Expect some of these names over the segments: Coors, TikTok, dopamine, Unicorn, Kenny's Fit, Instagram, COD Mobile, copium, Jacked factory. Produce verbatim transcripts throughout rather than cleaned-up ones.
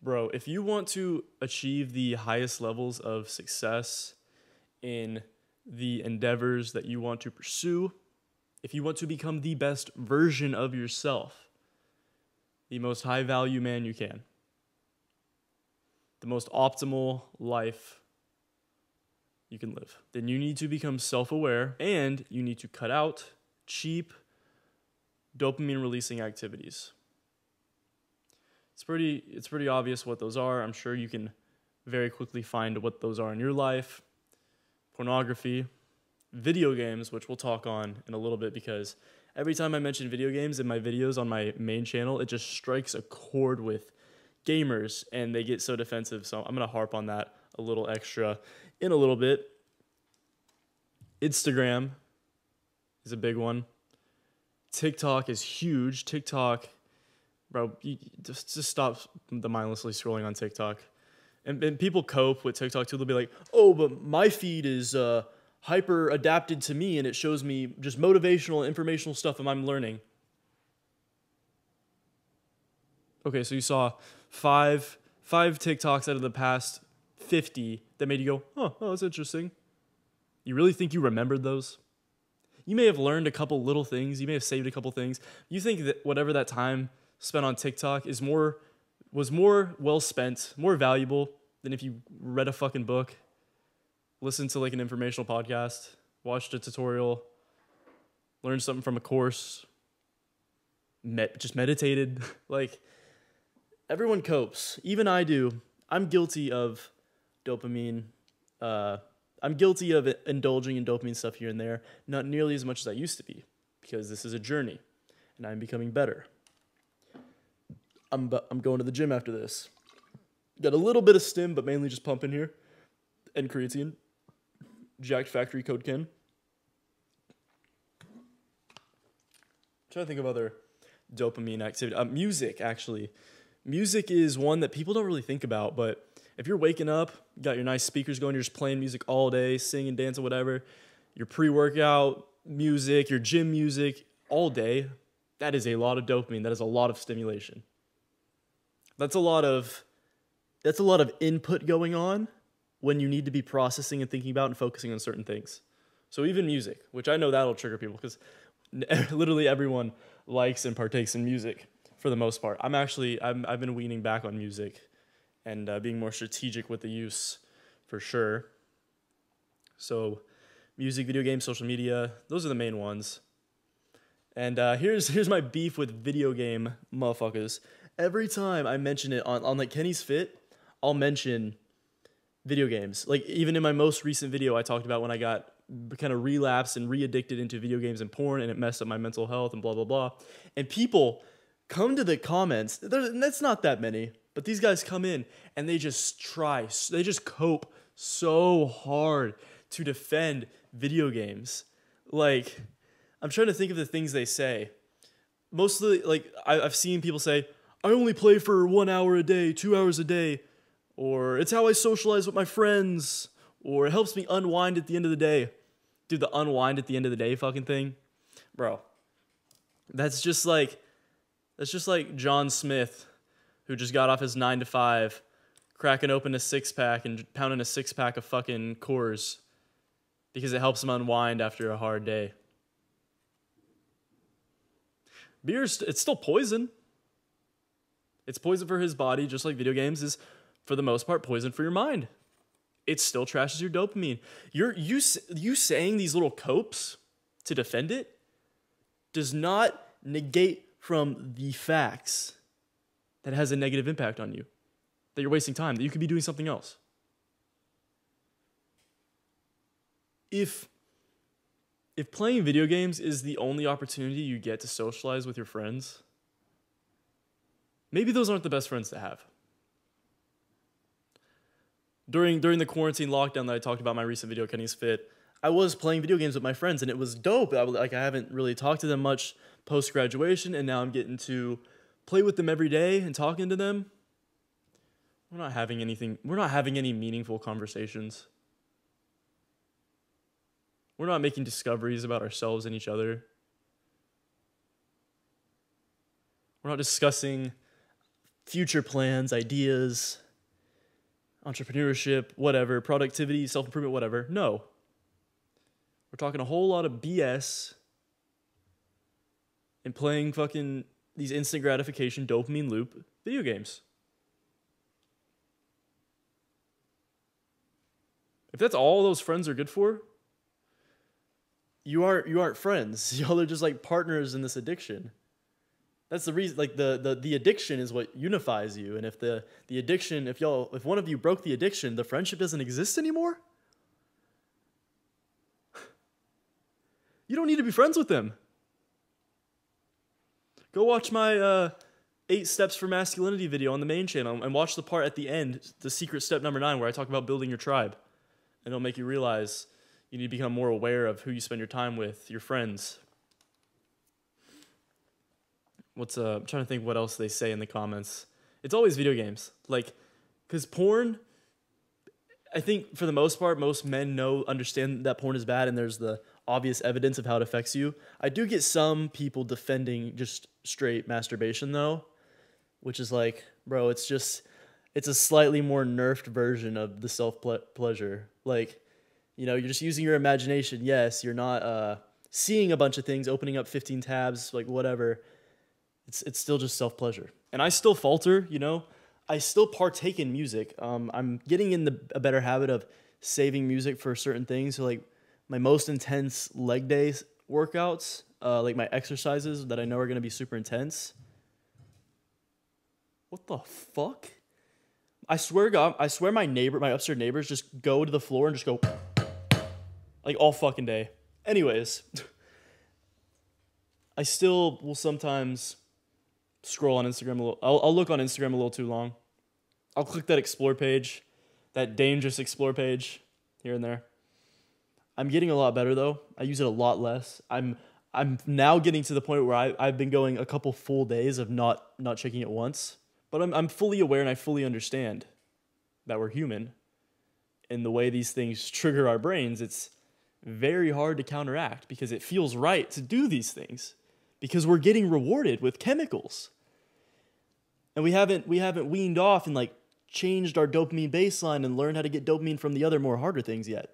Bro, if you want to achieve the highest levels of success in the endeavors that you want to pursue, if you want to become the best version of yourself, the most high value man you can, the most optimal life you can live, then you need to become self-aware and you need to cut out cheap dopamine releasing activities. It's pretty, it's pretty obvious what those are. I'm sure you can very quickly find what those are in your life. Pornography, video games, which we'll talk on in a little bit, because every time I mention video games in my videos on my main channel, it just strikes a chord with gamers and they get so defensive. So I'm going to harp on that a little extra in a little bit. Instagram is a big one. TikTok is huge. TikTok, bro, you just, just stop the mindlessly scrolling on TikTok. And, and people cope with TikTok too. They'll be like, oh, but my feed is uh, hyper adapted to me and it shows me just motivational, informational stuff and I'm learning. Okay, so you saw five, five TikToks out of the past fifty that made you go, oh, oh, that's interesting. You really think you remembered those? You may have learned a couple little things. You may have saved a couple things. You think that whatever that time spent on TikTok is more, was more well spent, more valuable than if you read a fucking book, listened to like an informational podcast, watched a tutorial, learned something from a course, met, just meditated. Like, everyone copes. Even I do. I'm guilty of dopamine. Uh, I'm guilty of indulging in dopamine stuff here and there, not nearly as much as I used to be, because this is a journey and I'm becoming better. I'm, I'm going to the gym after this. Got a little bit of stim, but mainly just pumping here. And creatine. Jacked Factory, Code Ken. I'm trying to think of other dopamine activity. Uh, music, actually. Music is one that people don't really think about, but if you're waking up, got your nice speakers going, you're just playing music all day, singing, dancing, whatever, your pre-workout music, your gym music, all day, that is a lot of dopamine. That is a lot of stimulation. That's a lot of, that's a lot of input going on when you need to be processing and thinking about and focusing on certain things. So even music, which I know that'll trigger people because literally everyone likes and partakes in music for the most part. I'm actually, I'm, I've been weaning back on music and uh, being more strategic with the use for sure. So music, video games, social media, those are the main ones. And uh, here's, here's my beef with video game motherfuckers. Every time I mention it on, on like Kenny's Fit, I'll mention video games. Like even in my most recent video, I talked about when I got kind of relapsed and re-addicted into video games and porn and it messed up my mental health and blah, blah, blah. And people come to the comments, that's not that many, but these guys come in and they just try, they just cope so hard to defend video games. Like, I'm trying to think of the things they say. Mostly, like, I, I've seen people say, I only play for one hour a day, two hours a day, or it's how I socialize with my friends, or it helps me unwind at the end of the day. Dude, the unwind at the end of the day fucking thing. Bro, that's just like, that's just like John Smith, who just got off his nine to five, cracking open a six pack and pounding a six pack of fucking Coors because it helps him unwind after a hard day. Beer's, it's still poison. It's poison for his body, just like video games is, for the most part, poison for your mind. It still trashes your dopamine. You're, you, you saying these little copes to defend it does not negate from the facts that it has a negative impact on you, that you're wasting time, that you could be doing something else. If, if playing video games is the only opportunity you get to socialize with your friends, maybe those aren't the best friends to have. During, during the quarantine lockdown that I talked about in my recent video, Kenny's Fit, I was playing video games with my friends and it was dope. I, like, I haven't really talked to them much post-graduation and now I'm getting to play with them every day and talking to them. We're not having anything, we're not having any meaningful conversations. We're not making discoveries about ourselves and each other. We're not discussing future plans, ideas, entrepreneurship, whatever, productivity, self-improvement, whatever. No. We're talking a whole lot of B S and playing fucking these instant gratification, dopamine loop video games. If that's all those friends are good for, you aren't, you aren't friends. Y'all are just like partners in this addiction. That's the reason, like the, the, the addiction is what unifies you. And if the, the addiction, if y'all, if one of you broke the addiction, the friendship doesn't exist anymore. You don't need to be friends with them. Go watch my uh, eight steps for masculinity video on the main channel and watch the part at the end, the secret step number nine, where I talk about building your tribe. And it'll make you realize you need to become more aware of who you spend your time with, your friends. What's uh, I'm trying to think what else they say in the comments. It's always video games. Like, because porn, I think for the most part, most men know, understand that porn is bad, and there's the obvious evidence of how it affects you. I do get some people defending just straight masturbation, though, which is like, bro, it's just, it's a slightly more nerfed version of the self-pleasure. Like, you know, you're just using your imagination. Yes, you're not uh, seeing a bunch of things, opening up fifteen tabs, like whatever. It's, it's still just self-pleasure. And I still falter, you know. I still partake in music. Um, I'm getting in the, a better habit of saving music for certain things. So, like, my most intense leg day workouts, uh, like my exercises that I know are going to be super intense. What the fuck? I swear God, I swear my neighbor, my upstairs neighbors just go to the floor and just go, like, all fucking day. Anyways, I still will sometimes scroll on Instagram a little. I'll, I'll look on Instagram a little too long. I'll click that explore page, that dangerous explore page here and there. I'm getting a lot better, though. I use it a lot less. I'm I'm now getting to the point where I, I've been going a couple full days of not not checking it once. But I'm, I'm fully aware and I fully understand that we're human. And the way these things trigger our brains, it's very hard to counteract because it feels right to do these things. Because we're getting rewarded with chemicals. And we haven't, we haven't weaned off and like changed our dopamine baseline and learned how to get dopamine from the other more harder things yet.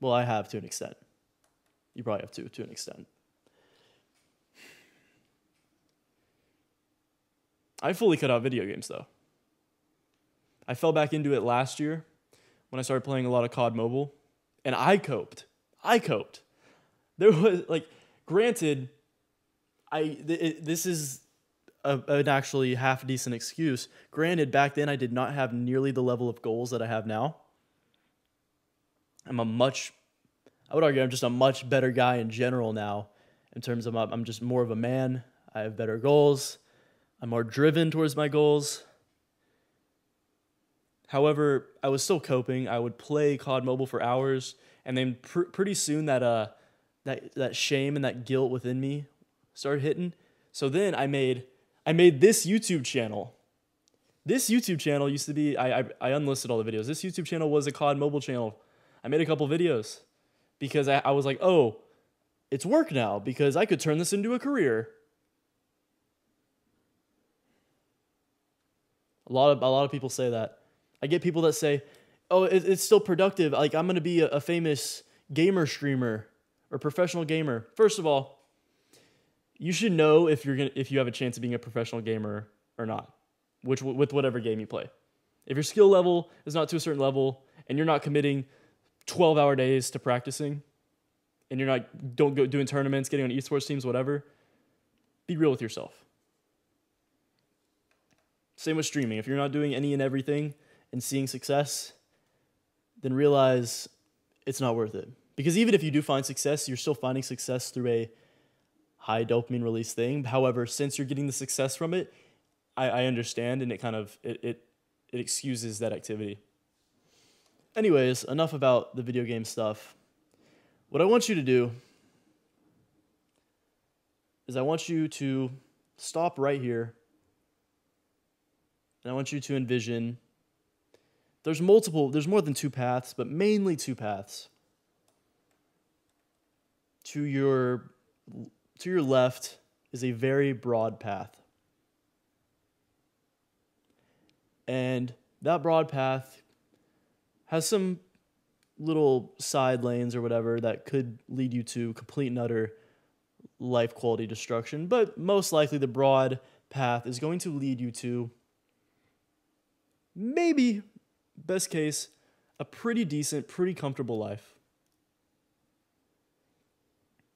Well, I have to an extent. You probably have to, to an extent. I fully cut out video games, though. I fell back into it last year when I started playing a lot of C O D Mobile, and I coped. I coped. There was, like, granted, I th it, this is a, an actually half-decent excuse. Granted, back then I did not have nearly the level of goals that I have now. I'm a much, I would argue I'm just a much better guy in general now in terms of my, I'm just more of a man. I have better goals. I'm more driven towards my goals. However, I was still coping. I would play C O D Mobile for hours, and then pr pretty soon that, uh, that, that shame and that guilt within me started hitting. So then I made, I made this YouTube channel. This YouTube channel used to be, I, I, I unlisted all the videos. This YouTube channel was a C O D Mobile channel. I made a couple videos because I, I was like, oh, it's work now because I could turn this into a career. A lot of, a lot of people say that. I get people that say, oh, it, it's still productive. Like, I'm going to be a, a famous gamer streamer or professional gamer. First of all, you should know if you're gonna, if you have a chance of being a professional gamer or not, which with whatever game you play. If your skill level is not to a certain level and you're not committing twelve hour days to practicing and you're not don't go doing tournaments, getting on esports teams, whatever, be real with yourself. Same with streaming. If you're not doing any and everything and seeing success, then realize it's not worth it. Because even if you do find success, you're still finding success through a high dopamine release thing. However, since you're getting the success from it, I, I understand, and it kind of it, it, it excuses that activity. Anyways, enough about the video game stuff. What I want you to do is I want you to stop right here. And I want you to envision there's multiple, there's more than two paths, but mainly two paths. To your to your left is a very broad path. And that broad path has some little side lanes or whatever that could lead you to complete and utter life quality destruction. But most likely the broad path is going to lead you to maybe, best case, a pretty decent, pretty comfortable life.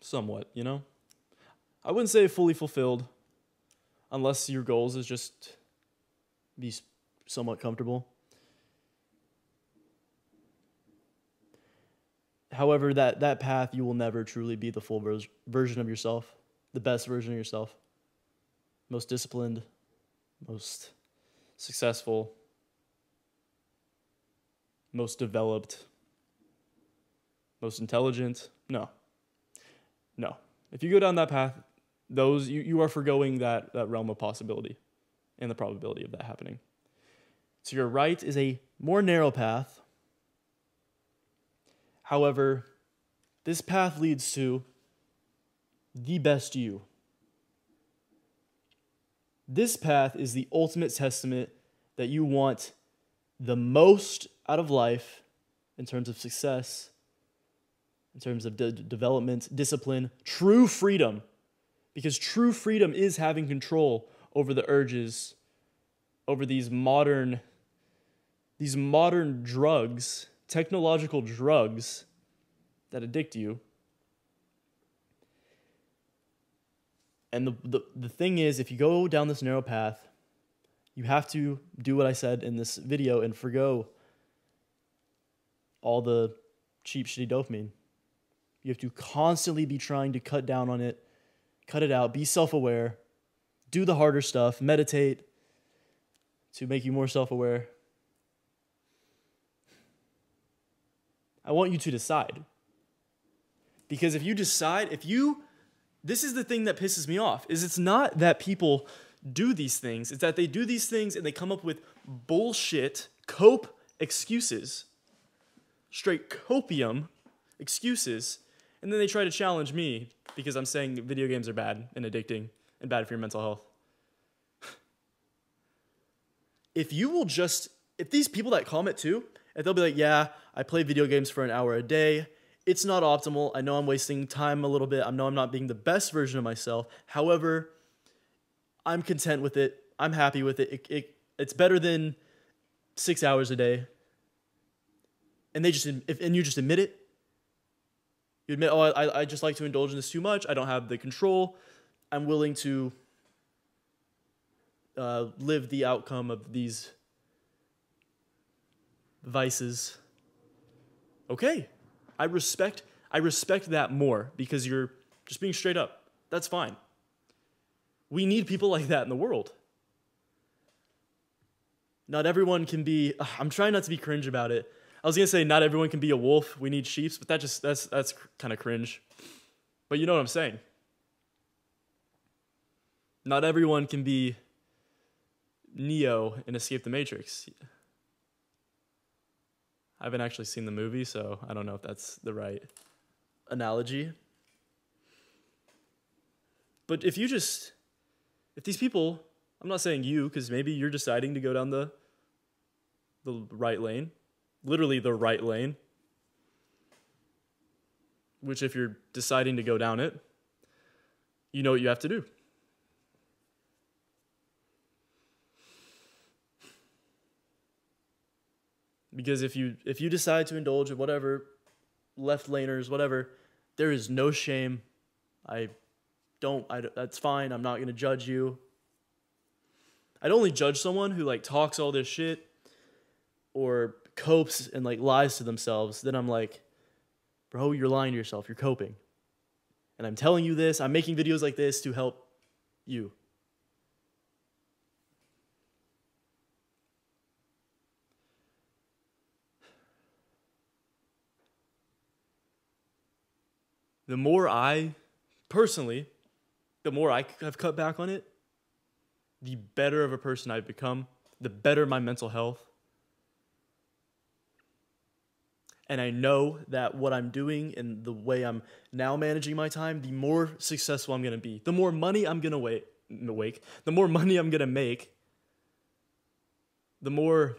Somewhat, you know? I wouldn't say fully fulfilled, unless your goals is just be somewhat comfortable. However, that, that path, you will never truly be the full ver version of yourself, the best version of yourself, most disciplined, most successful, most developed, most intelligent. No. No. If you go down that path, those you, you are foregoing that, that realm of possibility and the probability of that happening. To your right is a more narrow path. However, this path leads to the best you. This path is the ultimate testament that you want the most out of life in terms of success, in terms of de development, discipline, true freedom. Because true freedom is having control over the urges, over these modern, these modern drugs, technological drugs that addict you. And the, the, the thing is, if you go down this narrow path, you have to do what I said in this video and forgo all the cheap, shitty dopamine. You have to constantly be trying to cut down on it, cut it out, be self-aware, do the harder stuff, meditate to make you more self-aware. I want you to decide. Because if you decide, if you, this is the thing that pisses me off, is it's not that people do these things, it's that they do these things and they come up with bullshit cope excuses, straight copium excuses. And then they try to challenge me because I'm saying video games are bad and addicting and bad for your mental health. If you will just, if these people that comment too, if they'll be like, yeah, I play video games for an hour a day. It's not optimal. I know I'm wasting time a little bit. I know I'm not being the best version of myself. However, I'm content with it. I'm happy with it. It, it it's better than six hours a day. And they just, if, and you just admit it. You admit, oh, I, I just like to indulge in this too much. I don't have the control. I'm willing to uh, live the outcome of these vices. Okay. I respect, I respect that more because you're just being straight up. That's fine. We need people like that in the world. Not everyone can be, ugh, I'm trying not to be cringe about it. I was going to say not everyone can be a wolf. We need sheeps, but that just that's that's kind of cringe. But you know what I'm saying? Not everyone can be Neo in Escape the Matrix. I haven't actually seen the movie, so I don't know if that's the right analogy. But if you just if these people, I'm not saying you because maybe you're deciding to go down the the right lane. Literally the right lane, which if you're deciding to go down it, you know what you have to do. Because if you if you decide to indulge in whatever, left laners, whatever, there is no shame. I don't, I, that's fine. I'm not going to judge you. I'd only judge someone who like talks all this shit or copes and like lies to themselves. Then I'm like, bro, you're lying to yourself. You're coping. And I'm telling you this. I'm making videos like this to help you. The more I, personally, the more I have cut back on it, the better of a person I've become, the better my mental health. And I know that what I'm doing and the way I'm now managing my time, the more successful I'm going to be, the more money I'm going to wake, the more money I'm going to make, the more,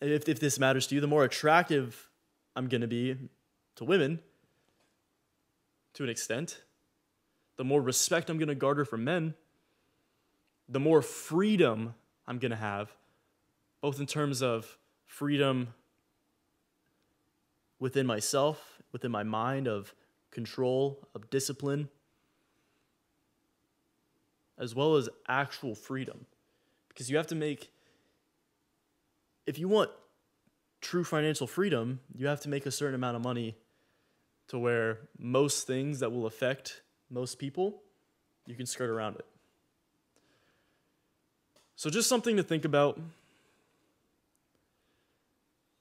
if, if this matters to you, the more attractive I'm going to be to women to an extent, the more respect I'm going to garner from men, the more freedom I'm going to have, both in terms of freedom within myself, within my mind, of control, of discipline, as well as actual freedom. Because you have to make, if you want true financial freedom, you have to make a certain amount of money to where most things that will affect most people, you can skirt around it. So just something to think about.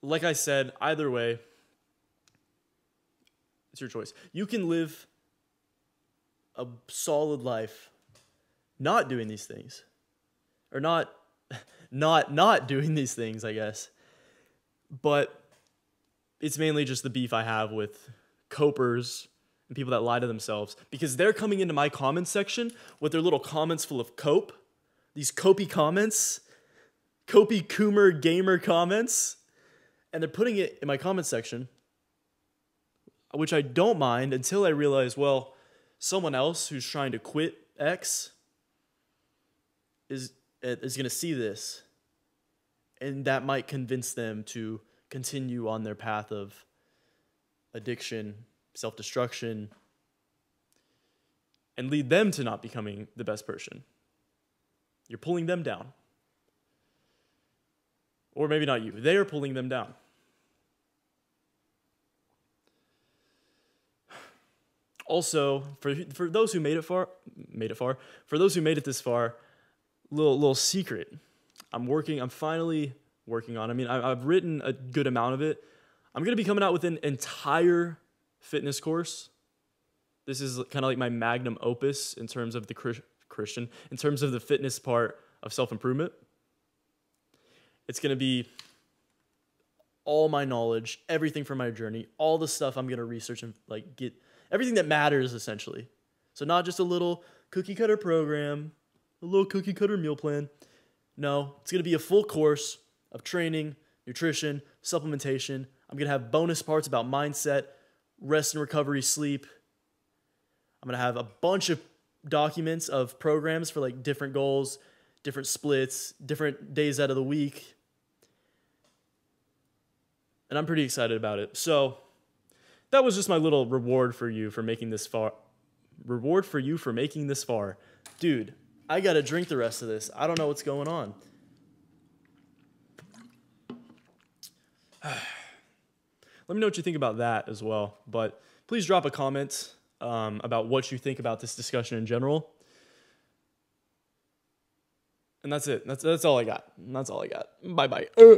Like I said, either way, it's your choice. You can live a solid life not doing these things, or not, not, not doing these things, I guess. But it's mainly just the beef I have with copers and people that lie to themselves, because they're coming into my comment section with their little comments full of cope, these copey comments, copey coomer gamer comments, and they're putting it in my comment section, which I don't mind until I realize, well, someone else who's trying to quit X is, is going to see this, and that might convince them to continue on their path of addiction, self-destruction, and lead them to not becoming the best person. You're pulling them down. Or maybe not you. They are pulling them down. Also, for for those who made it far, made it far, for those who made it this far, little little secret. I'm working, I'm finally working on. I mean, I, I've written a good amount of it. I'm going to be coming out with an entire fitness course. This is kind of like my magnum opus in terms of the Chris, Christian, in terms of the fitness part of self-improvement. It's going to be all my knowledge, everything from my journey, all the stuff I'm going to research and like get everything that matters essentially. So not just a little cookie cutter program, a little cookie cutter meal plan. No, it's going to be a full course of training, nutrition, supplementation. I'm going to have bonus parts about mindset, rest and recovery, sleep. I'm going to have a bunch of documents of programs for like different goals, different splits, different days out of the week. And I'm pretty excited about it. So that was just my little reward for you for making this far. Reward for you for making this far. Dude, I got to drink the rest of this. I don't know what's going on. Let me know what you think about that as well. But please drop a comment um, about what you think about this discussion in general. And that's it. That's, that's all I got. That's all I got. Bye-bye.